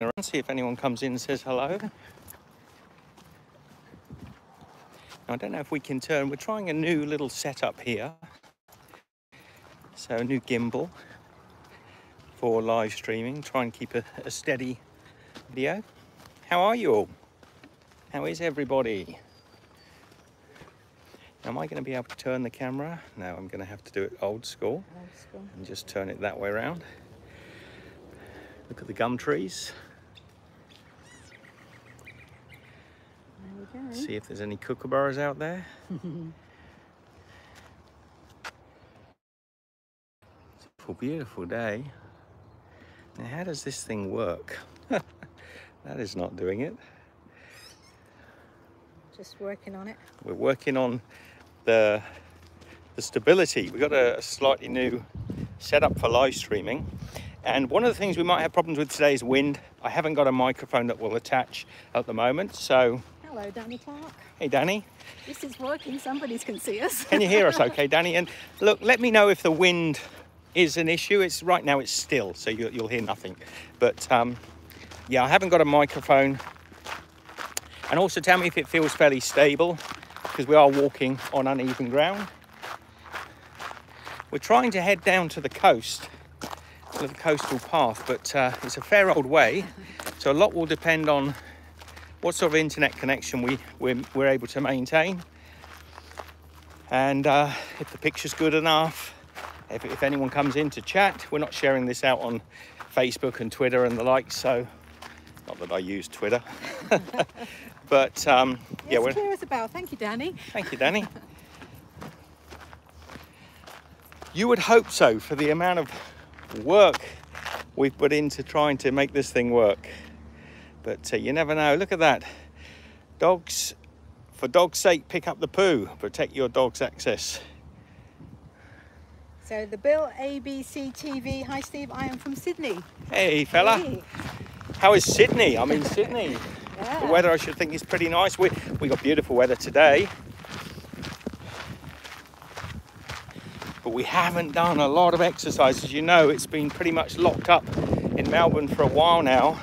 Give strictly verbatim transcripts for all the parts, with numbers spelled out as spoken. around, see if anyone comes in and says hello. Now, I don't know if we can turn. We're trying a new little setup here. So a new gimbal for live streaming. Try and keep a, a steady video. How are you all? How is everybody? Am I going to be able to turn the camera? No, I'm going to have to do it old school, old school. And just turn it that way around. Look at the gum trees. There we go. See if there's any kookaburras out there. It's a beautiful, beautiful day. Now, how does this thing work? That is not doing it. Just working on it. We're working on the, the stability. We've got a slightly new setup for live streaming. And one of the things we might have problems with today is wind. I haven't got a microphone that will attach at the moment, so... Hello, Danny Clark. Hey, Danny. This is working. Somebody can see us. Can you hear us okay, Danny? And look, let me know if the wind is an issue. It's right now it's still, so you, you'll hear nothing. But, um, yeah, I haven't got a microphone. And also tell me if it feels fairly stable, because we are walking on uneven ground. We're trying to head down to the coast, a little coastal path, but uh, it's a fair old way. So a lot will depend on what sort of internet connection we, we're, we're able to maintain. And uh, if the picture's good enough, if, if anyone comes in to chat. We're not sharing this out on Facebook and Twitter and the like, so not that I use Twitter. But um, yeah, we're clear as a bell. Thank you, Danny. Thank you, Danny. You would hope so, for the amount of work we've put into trying to make this thing work. But uh, you never know. Look at that. Dogs, for dog's sake, pick up the poo. Protect your dog's access. So the Bill, A B C T V. Hi, Steve. I am from Sydney. Hey, fella. Hey. How is Sydney? I'm in Sydney. Yeah. The weather, I should think, is pretty nice. We we got beautiful weather today, but we haven't done a lot of exercise. As you know, it's been pretty much locked up in Melbourne for a while now,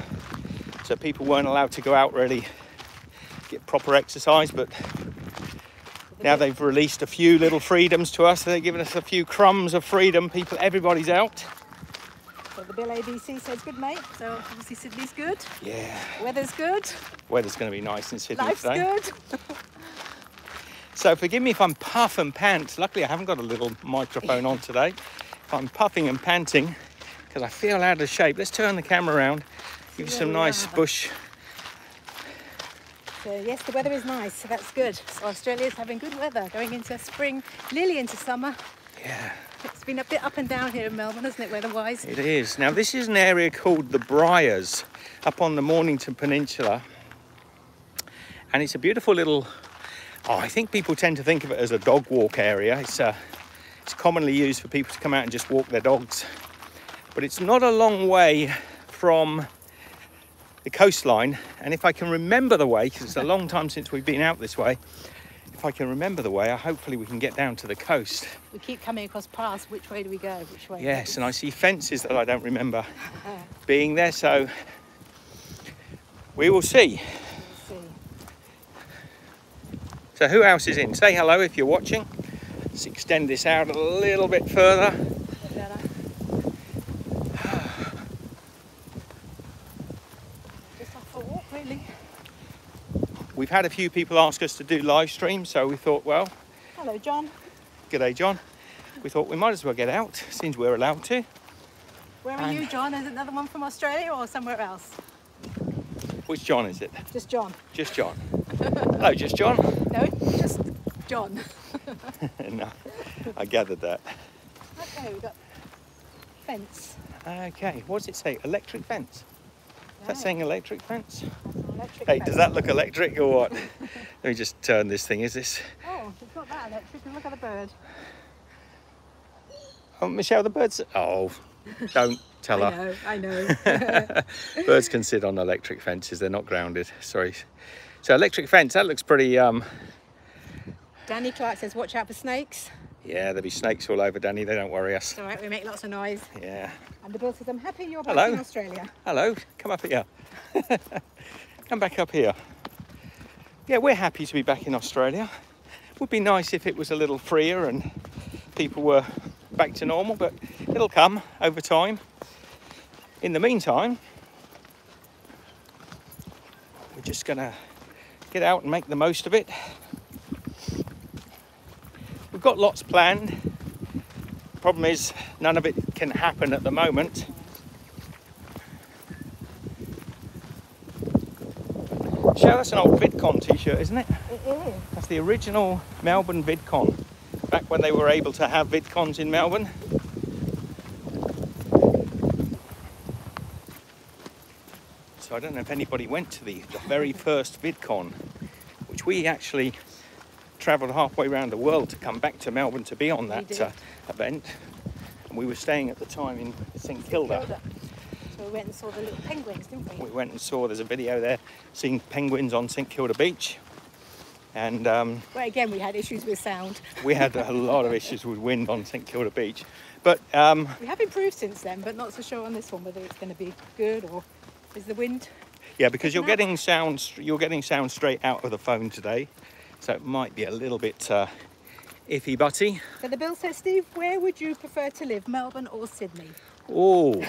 so people weren't allowed to go out really get proper exercise. But now they've released a few little freedoms to us. They're giving us a few crumbs of freedom. People, everybody's out. The Bill A B C says good, mate. So obviously Sydney's good. Yeah. Weather's good. Weather's going to be nice in Sydney Life's today. Life's good. So forgive me if I'm puff and pant. Luckily I haven't got a little microphone on today. If I'm puffing and panting because I feel out of shape. Let's turn the camera around. Give you some nice are. bush. So yes, the weather is nice. So that's good. So Australia's having good weather going into spring, nearly into summer. Yeah. It's been a bit up and down here in Melbourne, hasn't it, weather-wise? It is. Now, this is an area called the Briars, up on the Mornington Peninsula. And it's a beautiful little... Oh, I think people tend to think of it as a dog walk area. It's, uh, it's commonly used for people to come out and just walk their dogs. But it's not a long way from the coastline. And if I can remember the way, because it's a long time since we've been out this way, if I can remember the way, hopefully we can get down to the coast. We keep coming across paths. Which way do we go? Which way? Yes, and I see fences that I don't remember uh, being there, so we will see. We'll see. So who else is in? Say hello if you're watching. Let's extend this out a little bit further. We've had a few people ask us to do live streams, so we thought, well... Hello, John. G'day, John. We thought we might as well get out, since we're allowed to. Where and are you, John? Is it another one from Australia or somewhere else? Which John is it? Just John. Just John. Hello, just John. No, just John. No, I gathered that. Okay, we've got fence. Okay, what does it say? Electric fence? Is that saying electric fence? Electric hey, fence. Does that look electric or what? Let me just turn this thing. Is this? Oh, it's not that electric. Look at the bird. Oh, Michelle, the birds. Oh, don't tell I her. I know, I know. Birds can sit on electric fences. They're not grounded. Sorry. So electric fence. That looks pretty. Um... Danny Clark says, "Watch out for snakes." Yeah, there'll be snakes all over, Danny. They don't worry us. It's all right, we make lots of noise. Yeah. And the bill says, I'm happy you're back in Australia. Hello, come up here. Come back up here. Yeah, we're happy to be back in Australia. Would be nice if it was a little freer and people were back to normal, but it'll come over time. In the meantime, we're just gonna get out and make the most of it. We've got lots planned. Problem is, none of it can happen at the moment. Michelle, that's an old VidCon t-shirt, isn't it? It is. That's the original Melbourne VidCon, back when they were able to have VidCons in Melbourne. So I don't know if anybody went to the, the very first VidCon, which we actually travelled halfway around the world to come back to Melbourne to be on that uh, event. And we were staying at the time in Saint Kilda. So we went and saw the little penguins, didn't we? We went and saw, there's a video there, seeing penguins on Saint Kilda Beach. And um, well, again, we had issues with sound. We had a lot of issues with wind on Saint Kilda Beach. But um, we have improved since then, but not so sure on this one whether it's going to be good or is the wind. Yeah, because you're getting sound, you're getting sound straight out of the phone today. So it might be a little bit uh, iffy butty. So the bill says, Steve, where would you prefer to live, Melbourne or Sydney? Oh,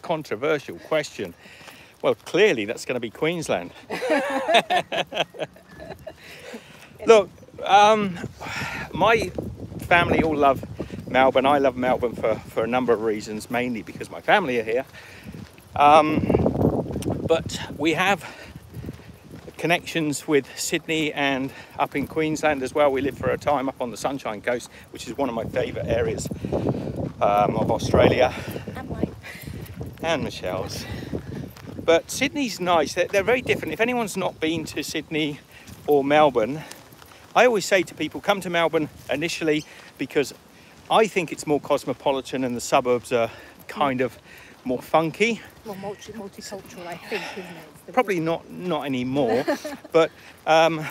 controversial question. Well, clearly that's going to be Queensland. Look, um, my family all love Melbourne. I love Melbourne for, for a number of reasons, mainly because my family are here. Um, but we have connections with Sydney and up in Queensland as well. We lived for a time up on the Sunshine Coast, which is one of my favourite areas um, of Australia. And mine. And Michelle's. But Sydney's nice. They're, they're very different. If anyone's not been to Sydney or Melbourne, I always say to people, come to Melbourne initially because I think it's more cosmopolitan and the suburbs are kind of more funky. More multi multicultural, I think, isn't it? Probably not, not anymore. But um,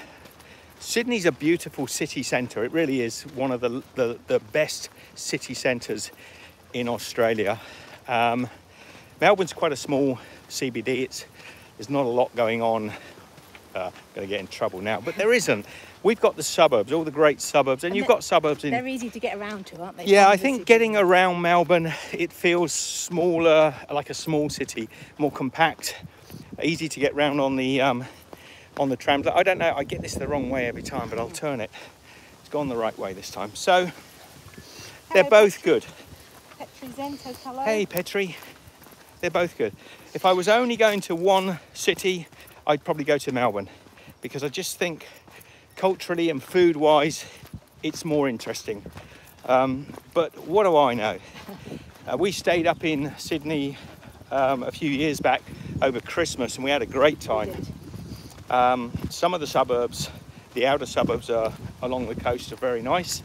Sydney's a beautiful city centre. It really is one of the, the, the best city centres in Australia. Um, Melbourne's quite a small C B D. It's, there's not a lot going on. Uh, going to get in trouble now, but there isn't. We've got the suburbs, all the great suburbs, and, and you've got suburbs in... They're easy to get around to, aren't they? Yeah, I think getting around Melbourne, it feels smaller, like a small city, more compact, easy to get around on the um, on the trams. I don't know, I get this the wrong way every time, but I'll turn it. It's gone the right way this time. So, they're hey, both Petri. good. Petri's in, says hello. Hey, Petri. They're both good. If I was only going to one city, I'd probably go to Melbourne because I just think culturally and food-wise, it's more interesting. Um, but what do I know? Uh, we stayed up in Sydney um, a few years back over Christmas and we had a great time. Um, some of the suburbs, the outer suburbs are along the coast are very nice.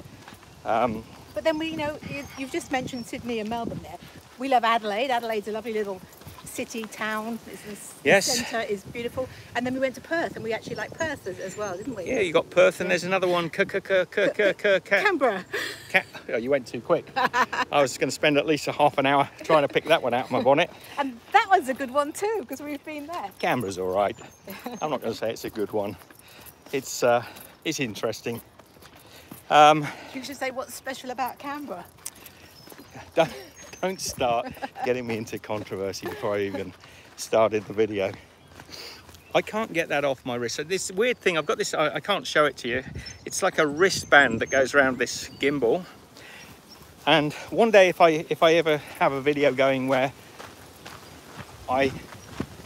Um, but then we, you know, you've just mentioned Sydney and Melbourne there. We love Adelaide. Adelaide's a lovely little city town. It's, yes, the centre is beautiful. And then we went to Perth, and we actually like Perth as, as well, didn't we? Yeah, you got Perth, and yeah. There's another one. Canberra. Oh, you went too quick. I was going to spend at least a half an hour trying to pick that one out of my bonnet. And that one's a good one too, because we've been there. Canberra's all right. I'm not going to say it's a good one. It's uh, it's interesting. Um, you should say what's special about Canberra. Don't start getting me into controversy before I even started the video. I can't get that off my wrist. So this weird thing, I've got this, I, I can't show it to you. It's like a wristband that goes around this gimbal. And one day if I, if I ever have a video going where I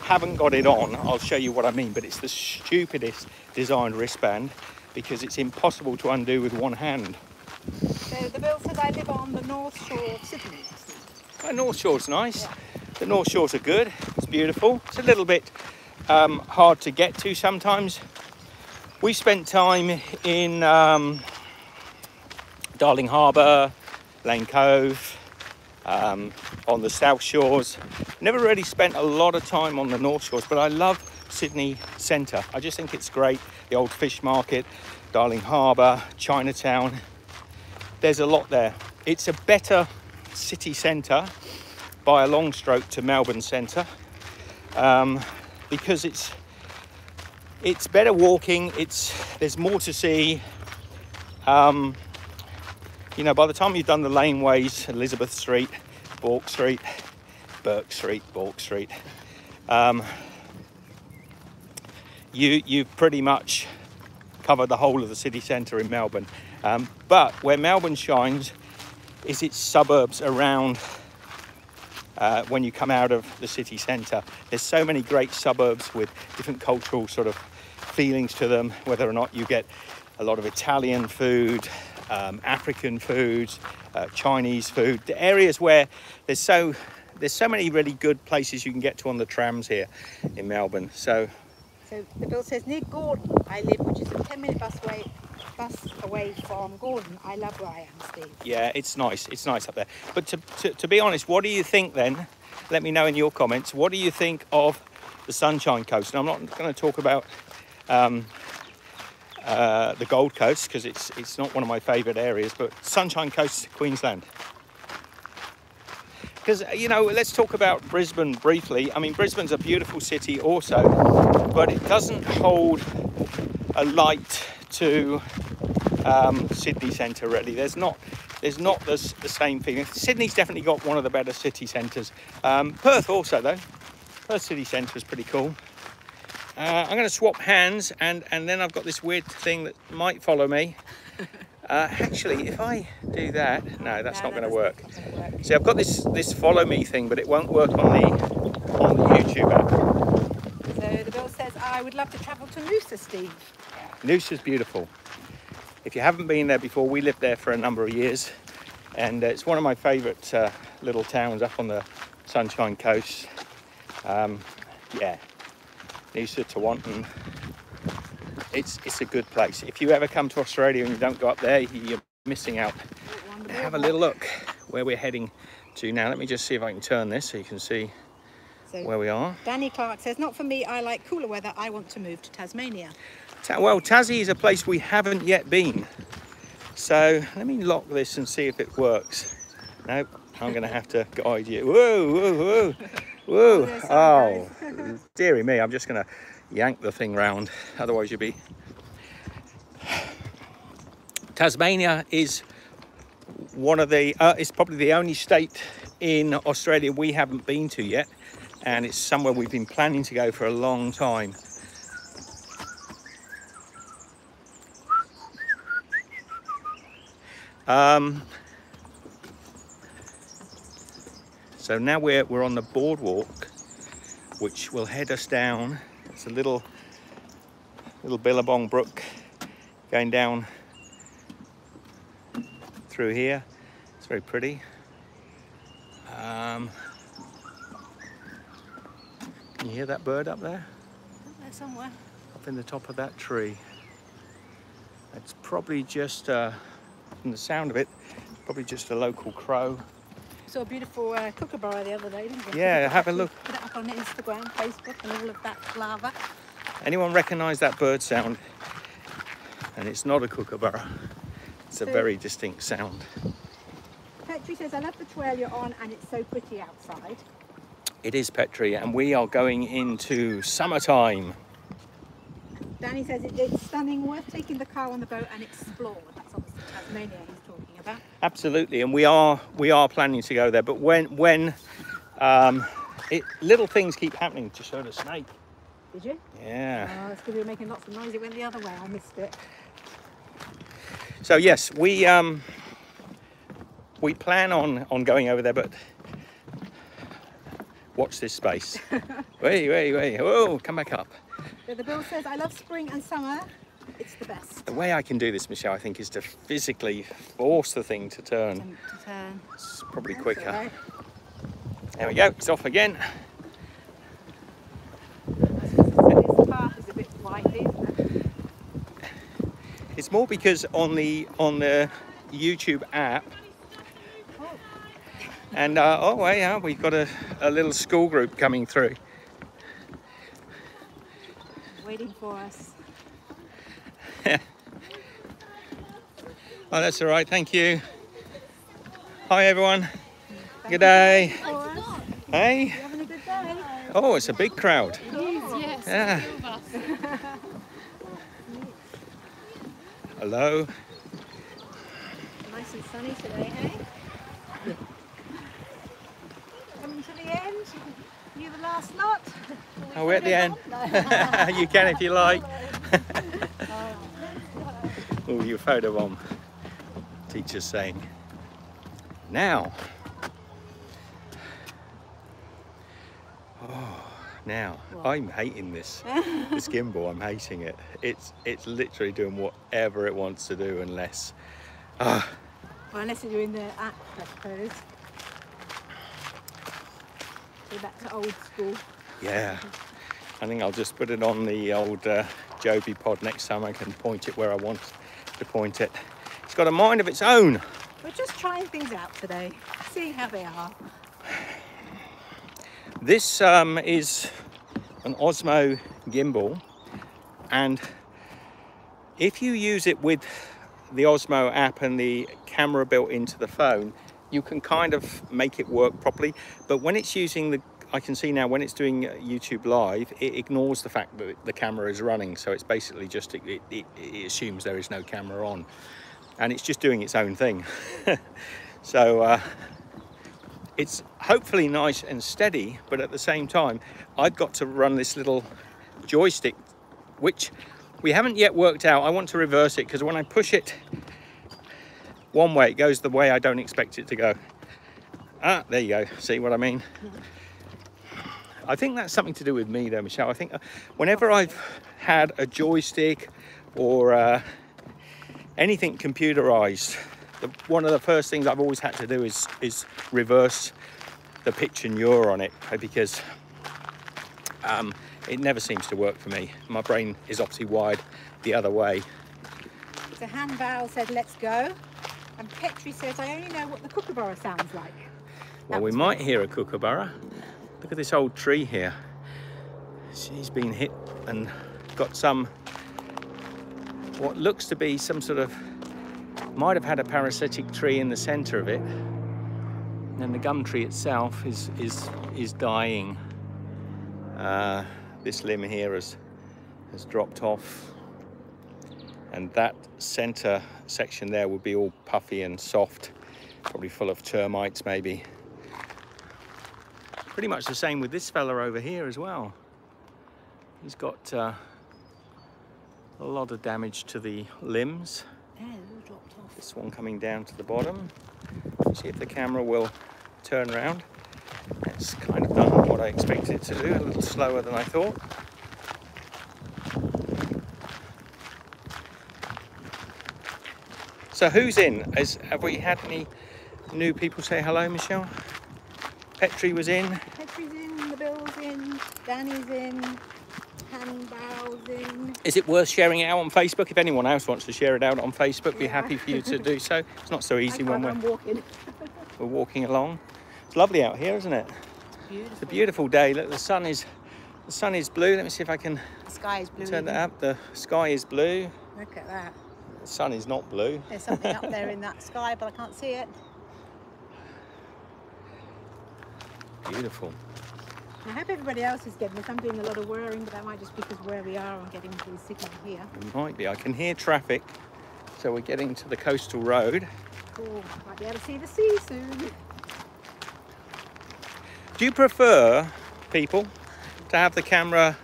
haven't got it on, I'll show you what I mean. But it's the stupidest designed wristband because it's impossible to undo with one hand. So the bill says I live on the North Shore of Sydney. The North Shore's nice. Yeah. The North Shores are good. It's beautiful. It's a little bit um, hard to get to sometimes. We spent time in um, Darling Harbour, Lane Cove, um, on the South Shores. Never really spent a lot of time on the North Shores, but I love Sydney Centre. I just think it's great. The old fish market, Darling Harbour, Chinatown. There's a lot there. It's a better city centre by a long stroke to Melbourne centre. Um, because it's it's better walking. It's there's more to see. Um, you know, by the time you've done the laneways, Elizabeth Street, Bourke Street, Bourke Street, Bourke Street, um, you you've pretty much covered the whole of the city centre in Melbourne. Um, but where Melbourne shines is its suburbs around. Uh, when you come out of the city centre, there's so many great suburbs with different cultural sort of feelings to them, whether or not you get a lot of Italian food, um, African foods, uh, Chinese food, the areas where there's so there's so many really good places you can get to on the trams here in Melbourne. So so the bill says near Gordon I live, which is a ten minute bus away bus away from Gordon. I love where I am, Steve. Yeah, it's nice. It's nice up there. But to, to, to be honest, what do you think then? Let me know in your comments. What do you think of the Sunshine Coast? And I'm not going to talk about um, uh, the Gold Coast because it's it's not one of my favourite areas, but Sunshine Coast, Queensland. Because, you know, let's talk about Brisbane briefly. I mean, Brisbane's a beautiful city also, but it doesn't hold a light to um, Sydney centre really. There's not there's not the, the same feeling. Sydney's definitely got one of the better city centres. Um, Perth also though. Perth city centre is pretty cool. Uh, I'm going to swap hands and, and then I've got this weird thing that might follow me. Uh, actually, if I do that, no, that's no, not that going to work. work. See, I've got this this follow me thing, but it won't work on the on the YouTube app. So the bill says, I would love to travel to Noosa, Steve. Noosa's beautiful. If you haven't been there before, we lived there for a number of years, and it's one of my favourite uh, little towns up on the Sunshine Coast. Um, yeah, Noosa, Tewantin. It's it's a good place. If you ever come to Australia and you don't go up there, you're missing out. Have a little look where we're heading to now. Let me just see if I can turn this so you can see. So where we are. Danny Clark says, not for me, I like cooler weather, I want to move to Tasmania. Ta well, Tassie is a place we haven't yet been. So let me lock this and see if it works. Nope, I'm going to have to guide you. Whoa, whoa, whoa, whoa. Oh, oh dearie me, I'm just going to yank the thing round. Otherwise you'll be... Tasmania is one of the, uh, it's probably the only state in Australia we haven't been to yet. And it's somewhere we've been planning to go for a long time. Um, so now we're, we're on the boardwalk, which will head us down. It's a little, little billabong brook going down through here. It's very pretty. Um, Can you hear that bird up there? Up there somewhere. Up in the top of that tree. It's probably just, uh, from the sound of it, probably just a local crow. I saw a beautiful uh, kookaburra the other day, didn't you? Yeah, have a look. Put it up on Instagram, Facebook, and all of that lava. Anyone recognise that bird sound? And it's not a kookaburra. It's a very distinct sound. Petri says, I love the trail you're on and it's so pretty outside. It is Petri, and we are going into summertime. Danny says it, it's stunning, worth taking the car on the boat and explore. That's obviously Tasmania he's talking about. Absolutely, and we are we are planning to go there. But when when um, it, little things keep happening. Just showed a snake. Did you? Yeah. Oh, it's because we were making lots of noise. It went the other way. I missed it. So yes, we um, we plan on on going over there, but. Watch this space. Wait, wait, wait. Whoa, come back up. So the bill says, I love spring and summer. It's the best. The way I can do this, Michelle, I think, is to physically force the thing to turn. To turn. It's probably That's quicker. Right. There we go. It's off again. This path is a bit windy, isn't it? It's more because on the, on the YouTube app, and uh, oh well, yeah, we've got a, a little school group coming through. Waiting for us. Oh, that's all right, thank you. Hi everyone. Thank good day. Hey. Having a good day? Oh, it's a big crowd. It is, yeah. us. Yeah. Two of us. Hello. Nice and sunny today, eh? Yeah. Coming to the end. You the last lot. Oh, we're at the end. You can if you like. Oh, your photo bomb. Teacher's saying. Now. Oh, now what? I'm hating this. This gimbal, I'm hating it. It's it's literally doing whatever it wants to do, unless. Uh, well, unless you're in the app, I suppose. Go back to old school. Yeah. I think I'll just put it on the old uh, Joby pod next time. I can point it where I want to point it. It's got a mind of its own. We're just trying things out today, seeing how they are. This um, is an Osmo gimbal, and if you use it with the Osmo app and the camera built into the phone, you can kind of make it work properly. But when it's using the, I can see now when it's doing YouTube Live, it ignores the fact that the camera is running. So it's basically just, it, it, it assumes there is no camera on, and it's just doing its own thing. So uh, it's hopefully nice and steady, but at the same time, I've got to run this little joystick, which we haven't yet worked out. I want to reverse it, because when I push it one way, it goes the way I don't expect it to go. Ah, there you go, see what I mean? I think that's something to do with me though, Michelle. I think whenever I've had a joystick or uh, anything computerized, The, one of the first things I've always had to do is is reverse the pitch and yaw on it, because um, it never seems to work for me. My brain is obviously wired the other way. So Handval said, let's go. And Petri says, I only know what the kookaburra sounds like. Well, that we might hear a kookaburra. Look at this old tree here. She's been hit and got some, what looks to be some sort of, might have had a parasitic tree in the center of it, and then the gum tree itself is is is dying. Uh, this limb here has has dropped off, and that center section there would be all puffy and soft, probably full of termites maybe. Pretty much the same with this fella over here as well. He's got uh, a lot of damage to the limbs. This one coming down to the bottom. Let's see if the camera will turn around. It's kind of done what I expected it to do, a little slower than I thought. So who's in? Is, have we had any new people say hello, Michelle? Petri was in. Petri's in, the Bill's in, Danny's in. Is it worth sharing it out on Facebook? If anyone else wants to share it out on Facebook, yeah. Be happy for you to do so. It's not so easy when we're walking. We're walking along. It's lovely out here, isn't it? It's beautiful. It's a beautiful day. Look, the sun is the sun is blue. Let me see if I can. The sky is blue. Turn that up. The sky is blue. Look at that. The sun is not blue. There's something up there in that sky, but I can't see it. Beautiful. I hope everybody else is getting this. I'm doing a lot of whirring, but that might just be because where we are, I'm getting to the signal here. It might be. I can hear traffic. So we're getting to the coastal road. Cool. Might be able to see the sea soon. Do you prefer, people, to have the camera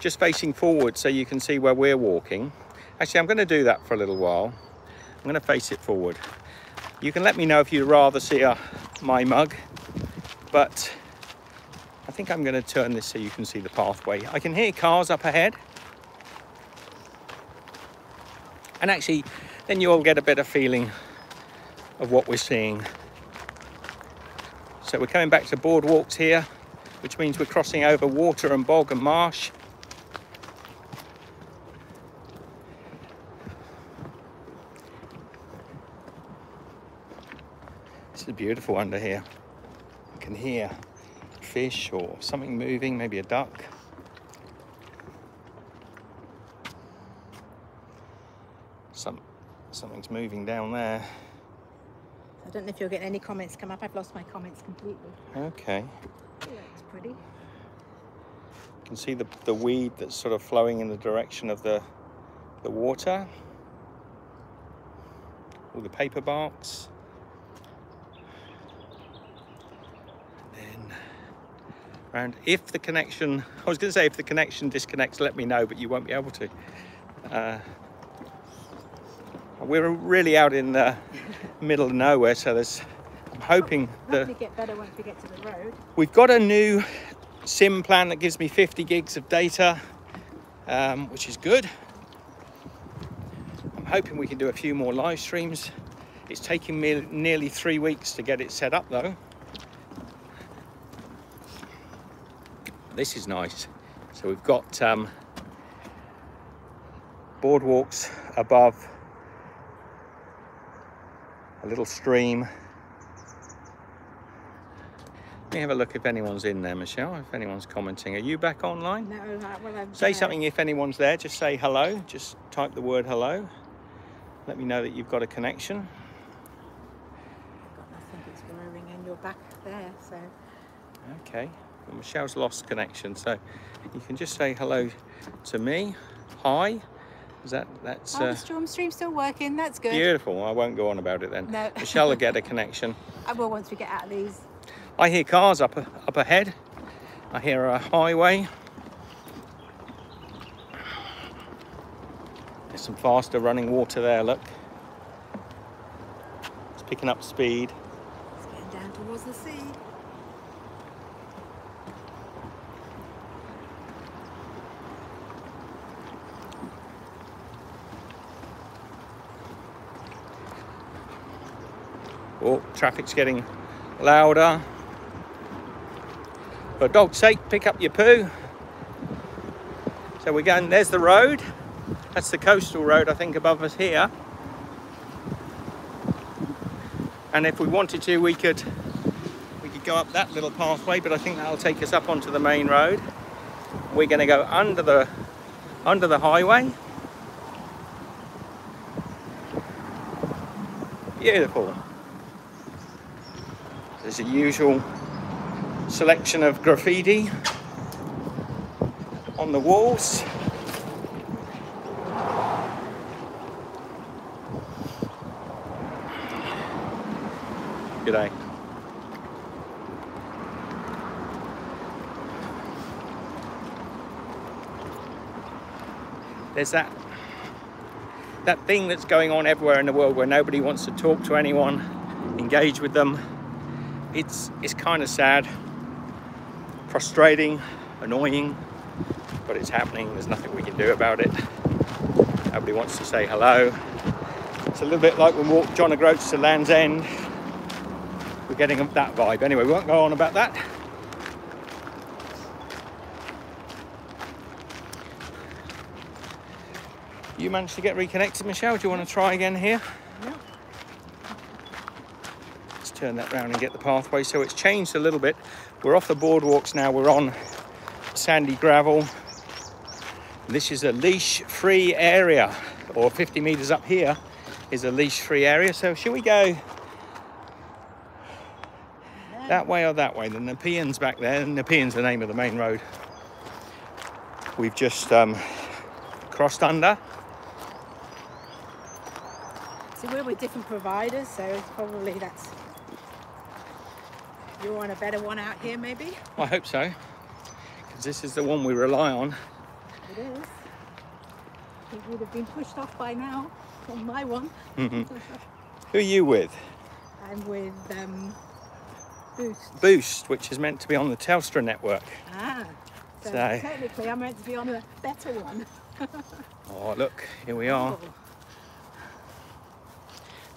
just facing forward so you can see where we're walking? Actually, I'm going to do that for a little while. I'm going to face it forward. You can let me know if you'd rather see uh, my mug, but I think I'm going to turn this so you can see the pathway. I can hear cars up ahead. And actually, then you'll get a better feeling of what we're seeing. So we're coming back to boardwalks here, which means we're crossing over water and bog and marsh. This is beautiful under here. I can hear fish or something moving, maybe a duck. Some something's moving down there. I don't know if you're getting any comments come up. I've lost my comments completely. Okay. Yeah, it's pretty. can see the, the weed that's sort of flowing in the direction of the, the water. All the paper barks. Then around, if the connection, I was gonna say if the connection disconnects, let me know, but you won't be able to. Uh, we're really out in the middle of nowhere, so there's, I'm hoping that we get better once we get to the road. We've got a new SIM plan that gives me fifty gigs of data, um, which is good. I'm hoping we can do a few more live streams. It's taking me nearly three weeks to get it set up though. This is nice. So we've got um, boardwalks above, a little stream. Let me have a look if anyone's in there, Michelle, if anyone's commenting. Are you back online? No, well, I'm Say there. something if anyone's there, just say hello. Just type the word hello. Let me know that you've got a connection. I think it's going to ring in, you're back there, so. Okay, well, Michelle's lost connection, so you can just say hello to me. Hi. Is that, that's... Oh, uh, the stream's still working, that's good. Beautiful, I won't go on about it then. No. Michelle will get a connection. I will once we get out of these. I hear cars up up ahead. I hear a highway. There's some faster running water there, look. It's picking up speed. It's going down towards the sea. Oh, traffic's getting louder. For dog's sake, pick up your poo. So we're going, there's the road. That's the coastal road, I think, above us here. And if we wanted to, we could we could go up that little pathway, but I think that'll take us up onto the main road. We're gonna go under the under the highway. Beautiful. There's a usual selection of graffiti on the walls. G'day. There's that that thing that's going on everywhere in the world where nobody wants to talk to anyone, engage with them. It's, it's kind of sad, frustrating, annoying, but it's happening. There's nothing we can do about it. Nobody wants to say hello. It's a little bit like when we walked John O'Groats to Land's End. We're getting that vibe. Anyway, we won't go on about that. You managed to get reconnected, Michelle. Do you want to try again here? Yeah. Turn that round and get the pathway. So it's changed a little bit. We're off the boardwalks now, we're on sandy gravel. This is a leash free area, or fifty meters up here is a leash free area. So should we go that way or that way? The Nepean's back there. Nepean's the name of the main road. We've just um, crossed under. So we're with different providers, so it's probably that's you want a better one out here, maybe? I hope so, because this is the one we rely on. It is. It would have been pushed off by now on my one. Mm-hmm. Who are you with? I'm with um, Boost. Boost, which is meant to be on the Telstra network. Ah, so, so technically I'm meant to be on a better one. Oh, look, here we are. Oh.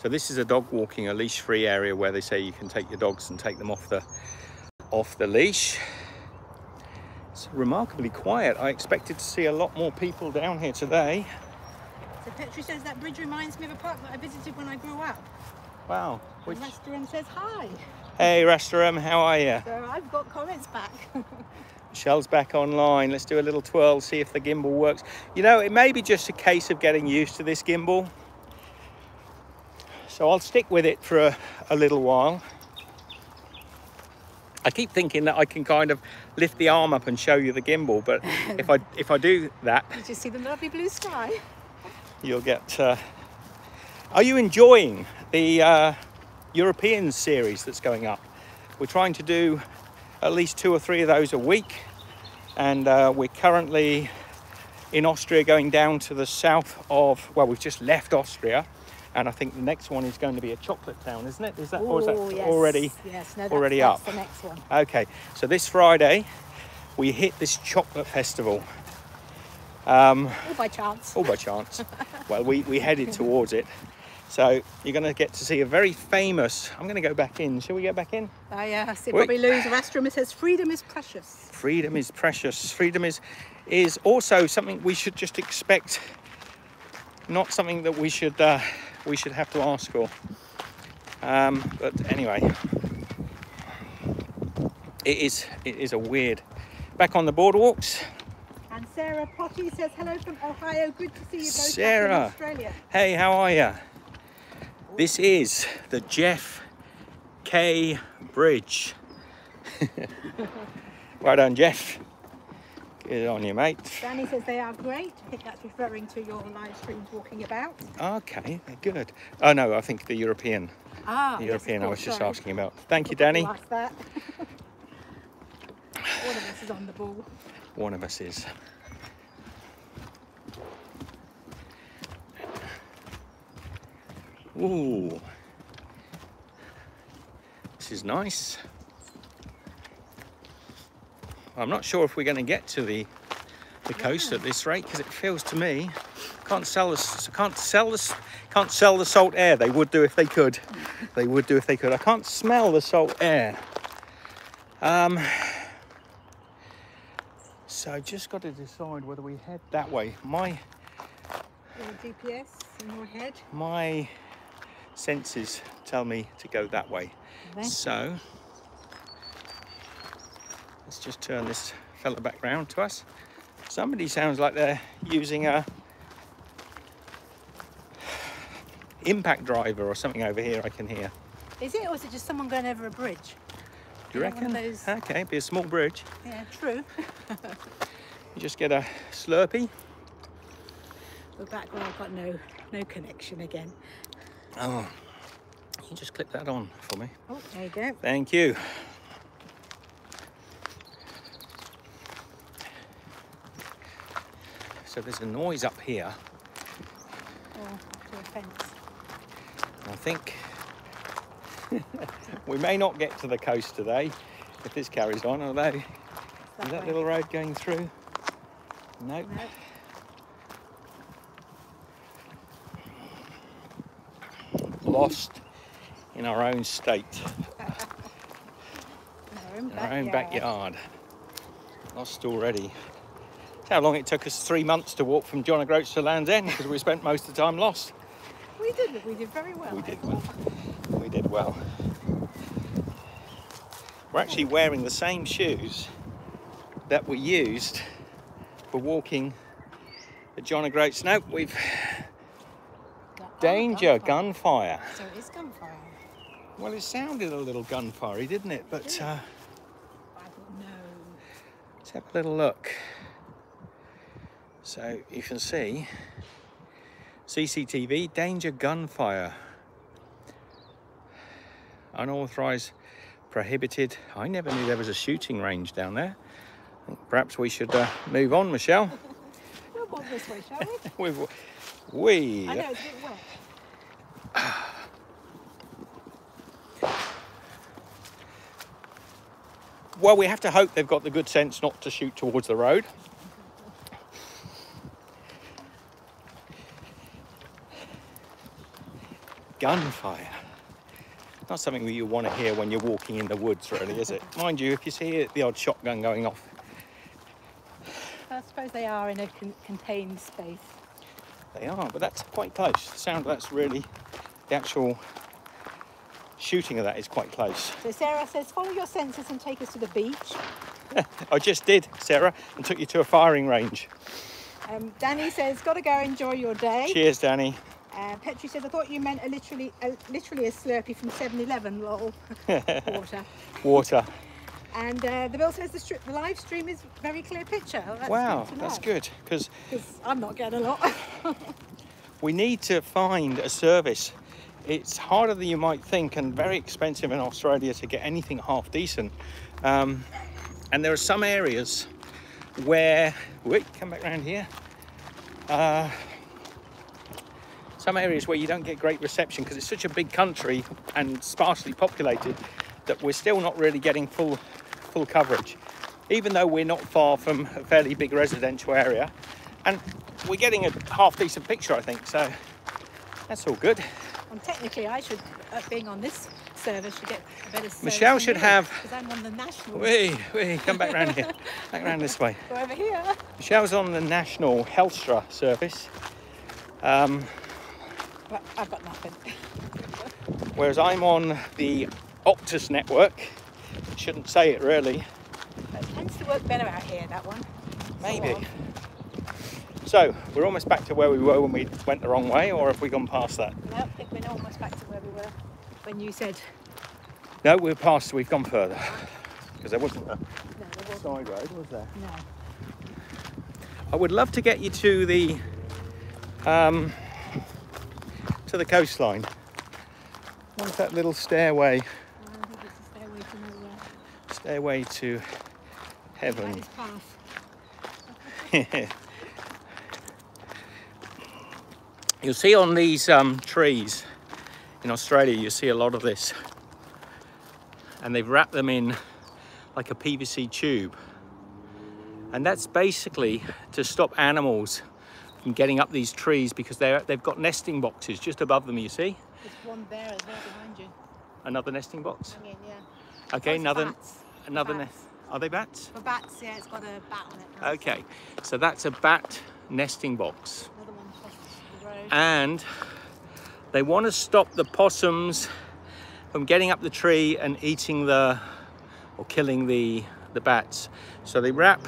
So this is a dog walking, a leash-free area where they say you can take your dogs and take them off the off the leash. It's remarkably quiet. I expected to see a lot more people down here today. So Petri says that bridge reminds me of a park that I visited when I grew up. Wow. Which... Rastaram says hi. Hey Rastaram, how are you? So I've got comments back. Michelle's back online. Let's do a little twirl, see if the gimbal works. You know, it may be just a case of getting used to this gimbal. So I'll stick with it for a, a little while. I keep thinking that I can kind of lift the arm up and show you the gimbal, but if I if I do that, you just see the lovely blue sky. You'll get. Uh... Are you enjoying the uh, European series that's going up? We're trying to do at least two or three of those a week, and uh, we're currently in Austria, going down to the south of. Well, we've just left Austria. And I think the next one is going to be a chocolate town, isn't it? Is that, Ooh, or is that yes. already, yes. No, that's, already that's up? The next one. Okay, so this Friday, we hit this chocolate festival. Um, all by chance. All by chance. Well, we, we headed towards it. So you're going to get to see a very famous... I'm going to go back in. Shall we go back in? Oh, yeah. I see Bobby Lou's restaurant. It says, freedom is precious. Freedom is precious. Freedom is is also something we should just expect, not something that we should... Uh, we should have to ask for, um, but anyway, it is it is a weird. Back on the boardwalks. And Sarah Potty says hello from Ohio. Good to see you both. Sarah, in Australia. Hey, how are you? This is the Jeff K Bridge. Well done, Jeff. Good on you, mate. Danny says they are great. I think that's referring to your live streams walking about. Okay, good. Oh no, I think the European. Ah, the European. Yes, I was just sorry. asking about. Thank you, Danny. Like that. One of us is on the ball. One of us is. Ooh, this is nice. I'm not sure if we're going to get to the the coast yeah. at this rate, because it feels to me can't sell us can't sell us can't sell the salt air. They would do if they could. They would do if they could. I can't smell the salt air. Um. So I just got to decide whether we head that way. My your G P S in your head. My senses tell me to go that way. Okay. So. Let's just turn this fella back round to us. Somebody sounds like they're using a impact driver or something over here, I can hear. Is it, or is it just someone going over a bridge? Do you reckon? Those... Okay, be a small bridge. Yeah, true. You just get a Slurpee. We're back where I've got no, no connection again. Oh, you just clip that on for me. Oh, there you go. Thank you. So there's a noise up here. Oh, to a fence. I think we may not get to the coast today if this carries on, although that is that way. Little road going through? Nope. nope. Lost in our own state. our own, in our own backyard. Lost already. How long it took us three months to walk from John O'Groats to Land's End, because we spent most of the time lost. We did it, we did very well. We did well. We did well. We're actually wearing the same shoes that we used for walking the John O'Groats. No, we've... Danger, gunfire. So it is gunfire. Well, it sounded a little gunfire-y, didn't it? But, uh... I don't know. Let's have a little look. So you can see C C T V, danger gunfire, unauthorised, prohibited. I never knew there was a shooting range down there. Perhaps we should uh, move on, Michelle. We'll walk this way, shall we? We've, we. I know, it's a bit wet. Well, we have to hope they've got the good sense not to shoot towards the road. Gunfire. Not something that you want to hear when you're walking in the woods, really, is it? Mind you, if you see the odd shotgun going off. I suppose they are in a con contained space. They are, but that's quite close. The sound of that's really, the actual shooting of that is quite close. So Sarah says, follow your senses and take us to the beach. I just did, Sarah, and took you to a firing range. Um, Danny says, gotta go enjoy your day. Cheers, Danny. Uh, Petri said, I thought you meant a literally, a, literally a Slurpee from seven eleven, lol. Water. Water. And uh, the bill says the, strip, the live stream is very clear picture. Well, that's wow, good that's good because I'm not getting a lot. We need to find a service. It's harder than you might think, and very expensive in Australia to get anything half decent. Um, and there are some areas where, wait, come back around here. Uh, some areas where you don't get great reception because it's such a big country and sparsely populated that we're still not really getting full full coverage, even though we're not far from a fairly big residential area, and we're getting a half decent picture, I think. So that's all good. And technically, I should, uh, being on this server, should get a better service. Michelle should have. Because I'm on the national. Wait, wait, come back round here. Back round this way. Go over here. Michelle's on the national Helstra service. Um, well, I've got nothing. Whereas I'm on the Optus network. Shouldn't say it really. But it tends to work better out here, that one. Maybe. So, so we're almost back to where we were when we went the wrong way, or have we gone past that? No, I think we're almost back to where we were when you said. No, we're past, we've gone further. Because there wasn't a no, there wasn't. side road, was there? No. I would love to get you to the um, to the coastline. What's that little stairway? Stairway to heaven. You'll see on these um, trees in Australia, you see a lot of this, and they've wrapped them in like a P V C tube, and that's basically to stop animals from getting up these trees because they're, they've got nesting boxes just above them. You see? There's one there as well behind you. Another nesting box? I mean, yeah. Okay, another. Bats. Another nest. Are they bats? For bats, yeah, it's got a bat on it. Nice. Okay, so that's a bat nesting box. Another one across the road. And they want to stop the possums from getting up the tree and eating the or killing the the bats. So they wrap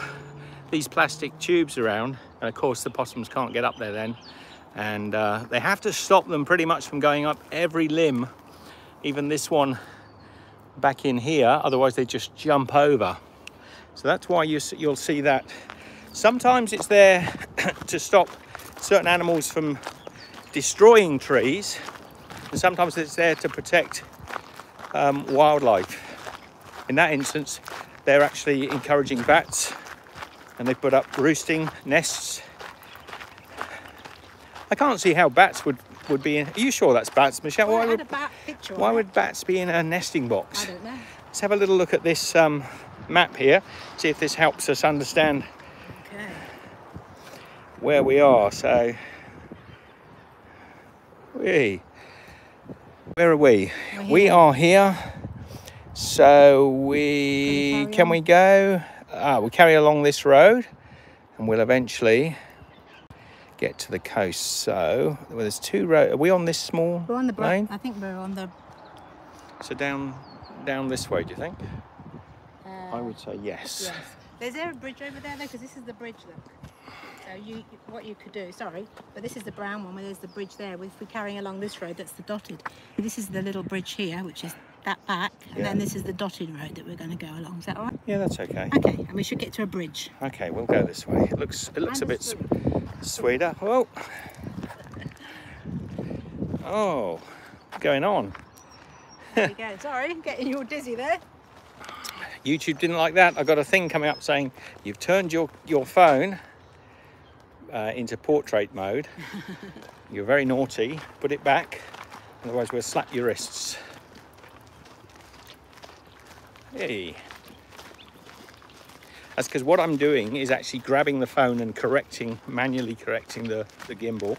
these plastic tubes around, and of course the possums can't get up there then. And uh, they have to stop them pretty much from going up every limb, even this one back in here, otherwise they just jump over. So that's why you, you'll see that. Sometimes it's there to stop certain animals from destroying trees, and sometimes it's there to protect um, wildlife. In that instance, they're actually encouraging bats, and they put up roosting nests. I can't see how bats would would be in. Are you sure that's bats, Michelle? Well, why would, a bat picture, why would bats be in a nesting box? I don't know. Let's have a little look at this um, map here, see if this helps us understand okay. where we are. So, we, where are we? We are here. So we can, can we go? Ah, we carry along this road, and we'll eventually get to the coast. So well, there's two roads. Are we on this small we're on the lane? I think we're on the. So down, down this way. Do you think? Uh, I would say yes. Yes. There's there a bridge over there though, because this is the bridge. Look. So you, what you could do. Sorry, but this is the brown one where there's the bridge there. If we're carrying along this road, that's the dotted. This is the little bridge here, which is that back, and yeah. then this is the dotted road that we're going to go along. Is that all right? Yeah, that's okay. Okay, and we should get to a bridge. Okay, we'll go this way. It looks, it looks and a bit. Sweeter. Whoa. Oh, what's going on? There you go. Sorry, getting you all dizzy there. YouTube didn't like that. I got a thing coming up saying you've turned your your phone uh, into portrait mode. You're very naughty. Put it back, otherwise we'll slap your wrists. Hey. That's because what I'm doing is actually grabbing the phone and correcting, manually correcting the, the gimbal,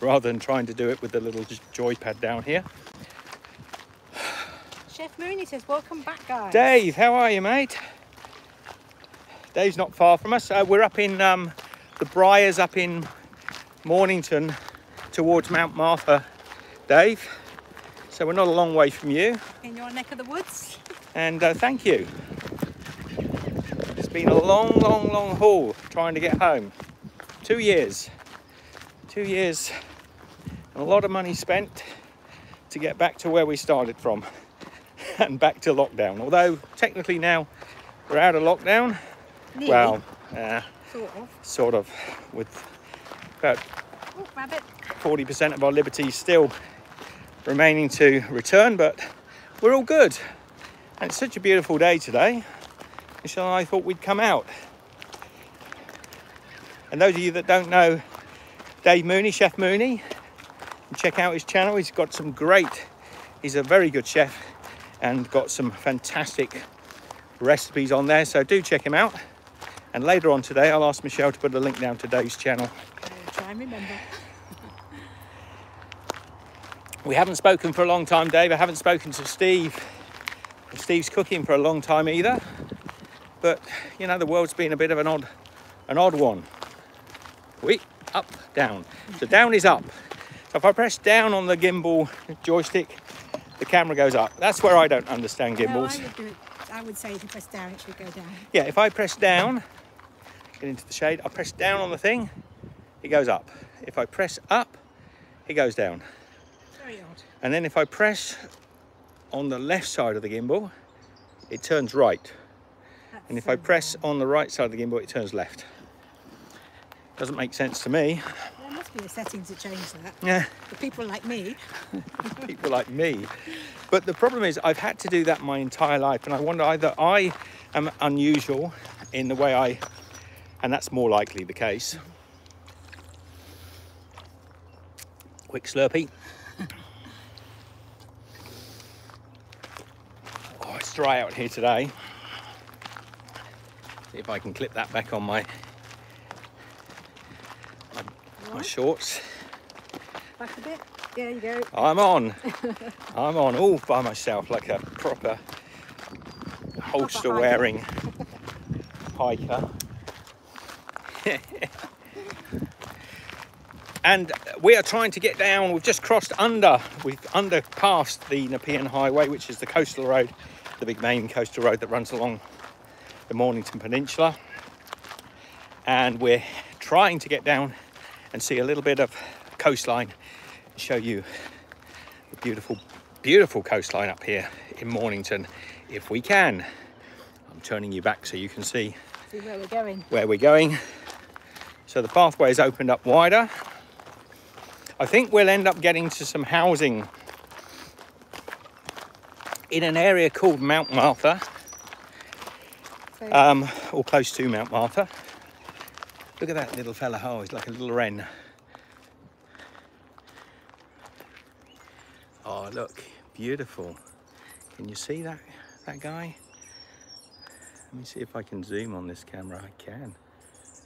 rather than trying to do it with the little joypad down here. Chef Mooney says, welcome back, guys. Dave, how are you, mate? Dave's not far from us. Uh, we're up in um, the Briars up in Mornington towards Mount Martha, Dave. So we're not a long way from you. In your neck of the woods. And uh, thank you. Been a long long long haul trying to get home. Two years two years and a lot of money spent to get back to where we started from and back to lockdown, although technically now We're out of lockdown. Nearly. Well, uh, sort of. Sort of, with about forty percent of our liberties still remaining to return, but we're all good. And it's such a beautiful day today. Michelle and I thought we'd come out. And those of you that don't know Dave Mooney, Chef Mooney, check out his channel. He's got some great, he's a very good chef and got some fantastic recipes on there. So do check him out. And later on today, I'll ask Michelle to put a link down to Dave's channel. I'll try and remember. We haven't spoken for a long time, Dave. I haven't spoken to Steve. Steve's cooking for a long time either. But, you know, the world's been a bit of an odd, an odd one. We up, down. So down is up. So if I press down on the gimbal joystick, the camera goes up. That's where I don't understand gimbals. No, I, would do it. I would say if you press down, it should go down. Yeah, if I press down, get into the shade, I press down on the thing, it goes up. If I press up, it goes down. Very odd. And then if I press on the left side of the gimbal, it turns right. That's and if so I press bad. on the right side of the gimbal, it turns left. Doesn't make sense to me. The settings that change that. Yeah. For people like me. People like me. But the problem is I've had to do that my entire life, and I wonder either I am unusual in the way I, and that's more likely the case. Quick Slurpee. Oh, it's dry out here today. See if I can clip that back on my My shorts. Back a bit. There you go. I'm on. I'm on all by myself, like a proper holster wearing hiker. And we are trying to get down. We've just crossed under. We've underpassed the Nepean Highway, which is the coastal road, the big main coastal road that runs along the Mornington Peninsula. And we're trying to get down and see a little bit of coastline, show you the beautiful, beautiful coastline up here in Mornington, if we can. I'm turning you back so you can see, see where we're going. Where we're going. So the pathway is opened up wider. I think we'll end up getting to some housing in an area called Mount Martha, um, or close to Mount Martha. Look at that little fella, oh, he's like a little wren. Oh, look, beautiful. Can you see that, that guy? Let me see if I can zoom on this camera. I can.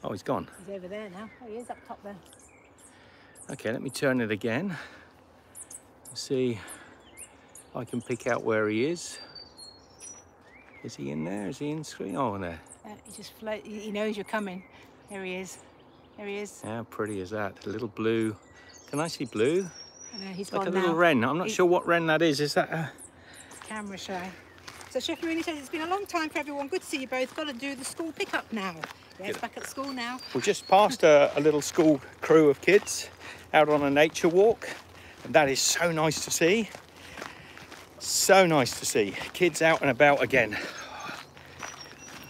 Oh, he's gone. He's over there now. Oh, he is up top there. Okay, let me turn it again. See if I can pick out where he is. Is he in there? Is he in screen? Oh, there. Uh, he just float. He knows you're coming. There he is. There he is. How pretty is that? A little blue. Can I see blue? No, he's like gone a little now. wren. I'm not he's... sure what wren that is. Is that a camera shy? So Chef Mooney says it's been a long time for everyone. Good to see you both. Got to do the school pickup now. Yeah, it's back at school now. We just passed a, a little school crew of kids out on a nature walk, and that is so nice to see. So nice to see kids out and about again.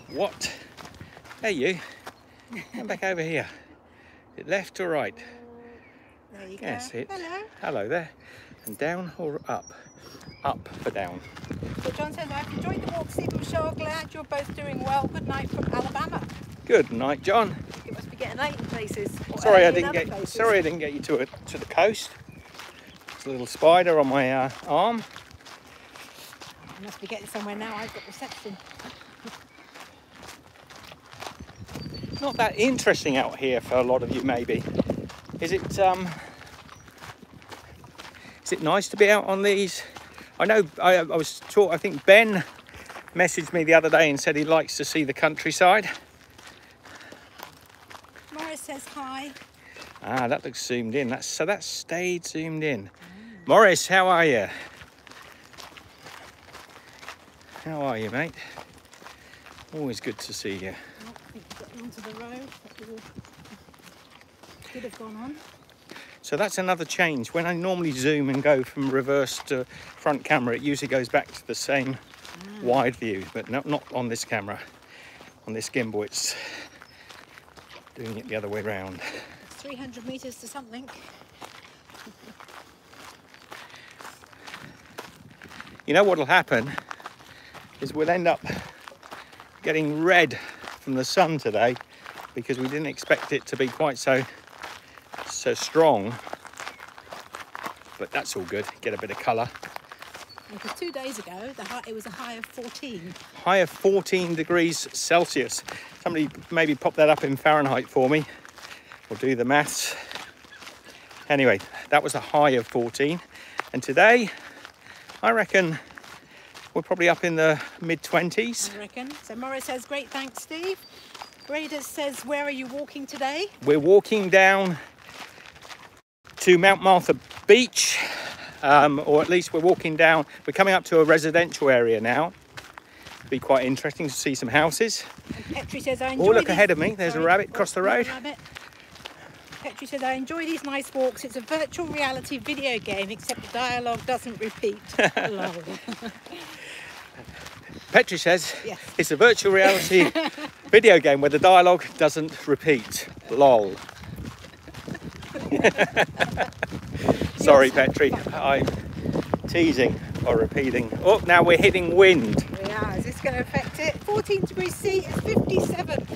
What? Hey you. Come back over here. Is it left or right? There you yes, go. It. Hello. Hello there. And down or up? Up for down. So John says, I've enjoyed the walk, Steve and Michelle. Glad you're both doing well. Good night from Alabama. Good night, John. You must be getting late in places. Sorry I didn't get. Places. Sorry I didn't get you to a, to the coast. There's a little spider on my uh, arm. I must be getting somewhere now. I've got reception. Not that interesting out here for a lot of you, maybe. Is it? Um, is it nice to be out on these? I know I, I was taught. I think Ben messaged me the other day and said he likes to see the countryside. Morris says hi. Ah, that looks zoomed in. That's so that stayed zoomed in. Oh. Morris, how are you? How are you, mate? Always good to see you. Onto the road that we could have gone on. So that's another change. When I normally zoom and go from reverse to front camera, it usually goes back to the same ah. wide view, but no, not on this camera. on this gimbal it's doing it the other way round. It's three hundred metres to something. You know what'll happen is we'll end up getting red from the sun today because we didn't expect it to be quite so so strong. But that's all good, get a bit of colour. Because two days ago, the high, it was a high of fourteen. High of fourteen degrees Celsius. Somebody maybe pop that up in Fahrenheit for me. We'll do the maths. Anyway, that was a high of fourteen. And today, I reckon we're probably up in the mid twenties. I reckon. So Morris says, great, thanks, Steve. Radar says, where are you walking today? We're walking down to Mount Martha Beach. Um, or at least we're walking down, we're coming up to a residential area now. It'll be quite interesting to see some houses. And Petri says, I enjoy oh, look these... ahead of me, there's Sorry, a rabbit across the road. Petri says, I enjoy these nice walks. It's a virtual reality video game, except the dialogue doesn't repeat. Lol. Petri says, yes. It's a virtual reality video game where the dialogue doesn't repeat. Lol. Sorry, Petri, I'm teasing or repeating. Oh, now we're hitting wind. We are. Is this going to affect it? fourteen degrees C, it's fifty-seven.